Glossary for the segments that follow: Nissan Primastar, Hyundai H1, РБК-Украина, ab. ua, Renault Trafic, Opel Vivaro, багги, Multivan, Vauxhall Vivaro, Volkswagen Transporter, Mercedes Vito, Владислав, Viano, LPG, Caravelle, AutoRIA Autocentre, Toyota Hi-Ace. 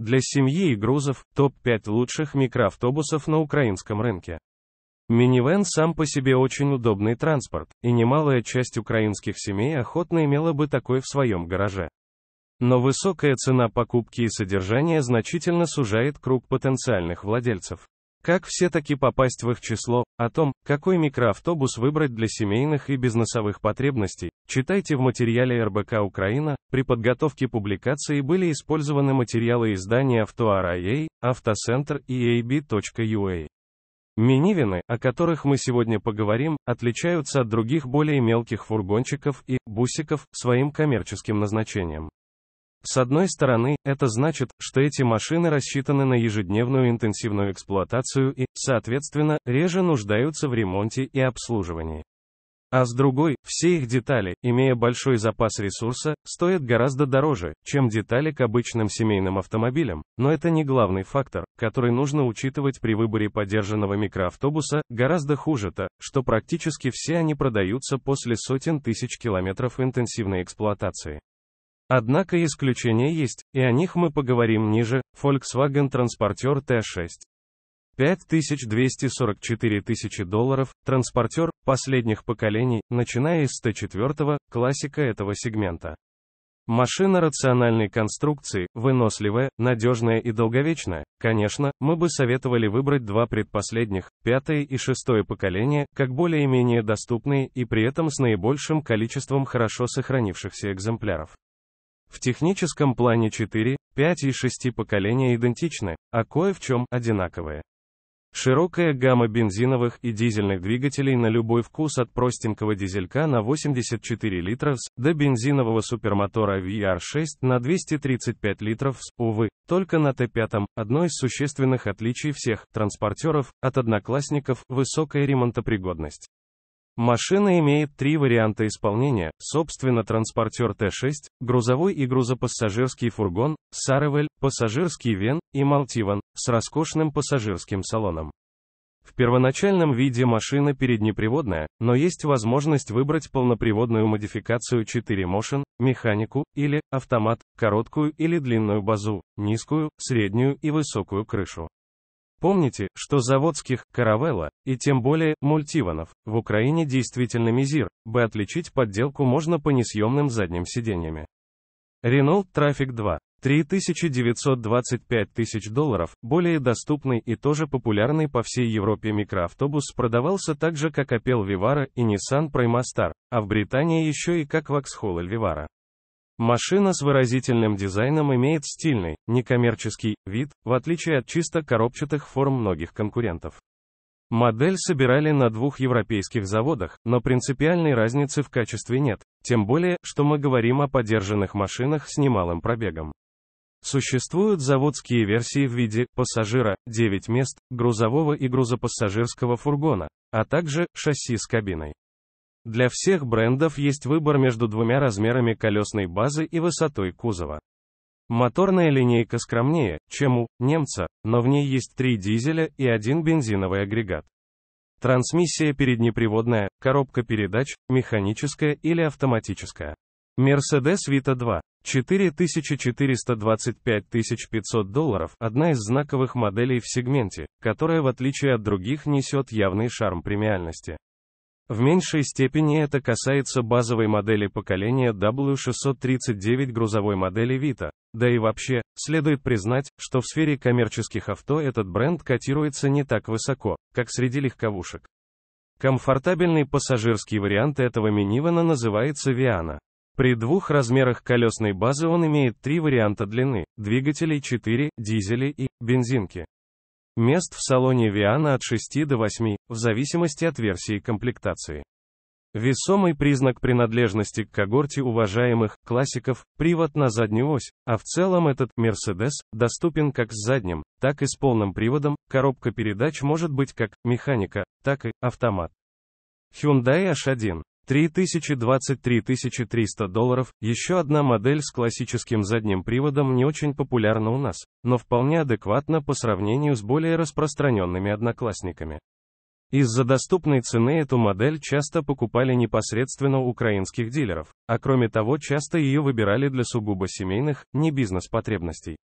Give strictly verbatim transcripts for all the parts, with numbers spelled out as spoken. Для семьи и грузов, топ пять лучших микроавтобусов на украинском рынке. Минивэн сам по себе очень удобный транспорт, и немалая часть украинских семей охотно имела бы такой в своем гараже. Но высокая цена покупки и содержания значительно сужает круг потенциальных владельцев. Как все-таки попасть в их число? О том, какой микроавтобус выбрать для семейных и бизнесовых потребностей, читайте в материале эр бэ ка Украина. При подготовке публикации были использованы материалы издания AutoRIA, Autocentre и а бэ точка ю а. Минивэны, о которых мы сегодня поговорим, отличаются от других более мелких фургончиков и бусиков своим коммерческим назначением. С одной стороны, это значит, что эти машины рассчитаны на ежедневную интенсивную эксплуатацию и, соответственно, реже нуждаются в ремонте и обслуживании. А с другой, все их детали, имея большой запас ресурса, стоят гораздо дороже, чем детали к обычным семейным автомобилям, но это не главный фактор, который нужно учитывать при выборе подержанного микроавтобуса. Гораздо хуже то, что практически все они продаются после сотен тысяч километров интенсивной эксплуатации. Однако исключения есть, и о них мы поговорим ниже. Volkswagen Transporter тэ шесть. пять миллионов двести сорок четыре тысячи долларов, транспортер последних поколений, начиная с тэ четыре, классика этого сегмента. Машина рациональной конструкции, выносливая, надежная и долговечная. Конечно, мы бы советовали выбрать два предпоследних, пятое и шестое поколения, как более-менее доступные и при этом с наибольшим количеством хорошо сохранившихся экземпляров. В техническом плане четыре, пять и шесть поколения идентичны, а кое в чем одинаковые. Широкая гамма бензиновых и дизельных двигателей на любой вкус, от простенького дизелька на восемьдесят четыре литра с, до бензинового супермотора ви ар шесть на двести тридцать пять литров с. Увы, только на тэ пять, одно из существенных отличий всех транспортеров от одноклассников, высокая ремонтопригодность. Машина имеет три варианта исполнения, собственно транспортер тэ шесть, грузовой и грузопассажирский фургон, Caravelle, пассажирский вен, и Multivan, с роскошным пассажирским салоном. В первоначальном виде машина переднеприводная, но есть возможность выбрать полноприводную модификацию четыре моушен, механику, или автомат, короткую или длинную базу, низкую, среднюю и высокую крышу. Помните, что заводских «Caravelle» и тем более «Мультиванов» в Украине действительно мизир, бы отличить подделку можно по несъемным задним сиденьям. Renault Trafic два, три миллиона девятьсот двадцать пять тысяч долларов, более доступный и тоже популярный по всей Европе микроавтобус продавался так же, как Opel Vivaro и Nissan Primastar, а в Британии еще и как Vauxhall Vivaro. Машина с выразительным дизайном имеет стильный, некоммерческий вид, в отличие от чисто коробчатых форм многих конкурентов. Модель собирали на двух европейских заводах, но принципиальной разницы в качестве нет, тем более, что мы говорим о подержанных машинах с немалым пробегом. Существуют заводские версии в виде пассажира, девять мест, грузового и грузопассажирского фургона, а также шасси с кабиной. Для всех брендов есть выбор между двумя размерами колесной базы и высотой кузова. Моторная линейка скромнее, чем у немца, но в ней есть три дизеля и один бензиновый агрегат. Трансмиссия переднеприводная, коробка передач, механическая или автоматическая. Mercedes Vito два, четыре миллиона четыреста двадцать пять тысяч пятьсот долларов, одна из знаковых моделей в сегменте, которая в отличие от других несет явный шарм премиальности. В меньшей степени это касается базовой модели поколения дабл ю шестьсот тридцать девять, грузовой модели Vito. Да и вообще, следует признать, что в сфере коммерческих авто этот бренд котируется не так высоко, как среди легковушек. Комфортабельный пассажирский вариант этого минивэна называется Viano. При двух размерах колесной базы он имеет три варианта длины, двигателей четыре, дизели и бензинки. Мест в салоне Viano от шести до восьми, в зависимости от версии комплектации. Весомый признак принадлежности к когорте уважаемых классиков – привод на заднюю ось, а в целом этот Mercedes доступен как с задним, так и с полным приводом, коробка передач может быть как механика, так и автомат. Hyundai эйч один. три миллиона двадцать три тысячи триста долларов, еще одна модель с классическим задним приводом не очень популярна у нас, но вполне адекватна по сравнению с более распространенными одноклассниками. Из-за доступной цены эту модель часто покупали непосредственно у украинских дилеров, а кроме того часто ее выбирали для сугубо семейных, не бизнес-потребностей.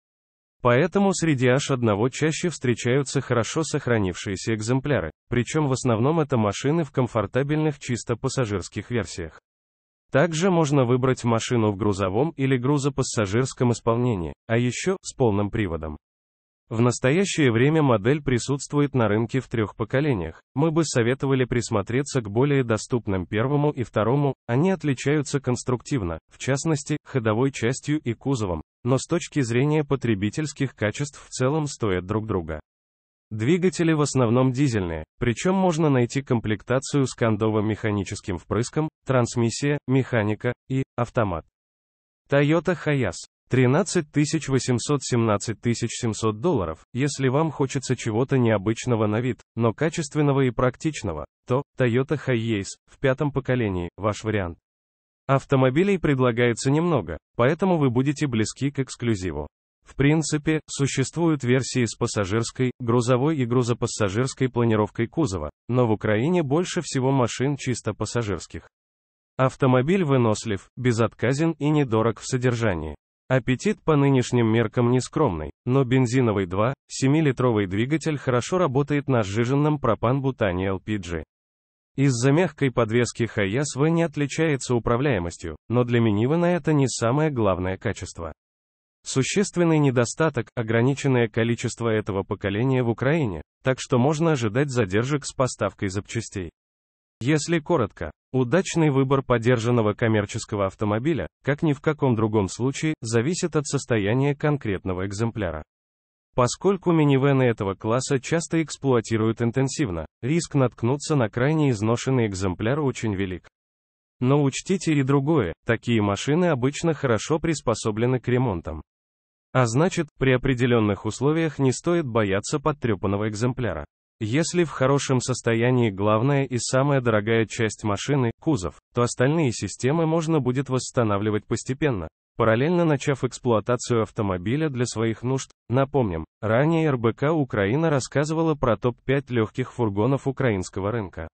Поэтому среди эйч один чаще встречаются хорошо сохранившиеся экземпляры, причем в основном это машины в комфортабельных чисто пассажирских версиях. Также можно выбрать машину в грузовом или грузопассажирском исполнении, а еще с полным приводом. В настоящее время модель присутствует на рынке в трех поколениях. Мы бы советовали присмотреться к более доступным первому и второму, они отличаются конструктивно, в частности, ходовой частью и кузовом, но с точки зрения потребительских качеств в целом стоят друг друга. Двигатели в основном дизельные, причем можно найти комплектацию с кондовым механическим впрыском, трансмиссия, механика и автомат. Toyota Hi-Ace. тринадцать тысяч восемьсот — семнадцать тысяч семьсот долларов, если вам хочется чего-то необычного на вид, но качественного и практичного, то Toyota Hi-Ace в пятом поколении – ваш вариант. Автомобилей предлагается немного, поэтому вы будете близки к эксклюзиву. В принципе, существуют версии с пассажирской, грузовой и грузопассажирской планировкой кузова, но в Украине больше всего машин чисто пассажирских. Автомобиль вынослив, безотказен и недорог в содержании. Аппетит по нынешним меркам не скромный, но бензиновый два целых семь десятых литровый двигатель хорошо работает на сжиженном пропан-бутане эл пи джи. Из-за мягкой подвески Hi-Ace ви не отличается управляемостью, но для минивэна это не самое главное качество. Существенный недостаток – ограниченное количество этого поколения в Украине, так что можно ожидать задержек с поставкой запчастей. Если коротко, удачный выбор подержанного коммерческого автомобиля, как ни в каком другом случае, зависит от состояния конкретного экземпляра. Поскольку минивэны этого класса часто эксплуатируют интенсивно, риск наткнуться на крайне изношенный экземпляр очень велик. Но учтите и другое, такие машины обычно хорошо приспособлены к ремонтам. А значит, при определенных условиях не стоит бояться подтрепанного экземпляра. Если в хорошем состоянии главная и самая дорогая часть машины – кузов, то остальные системы можно будет восстанавливать постепенно, параллельно начав эксплуатацию автомобиля для своих нужд. Напомним, ранее эр бэ ка Украина рассказывала про топ пять легких фургонов украинского рынка.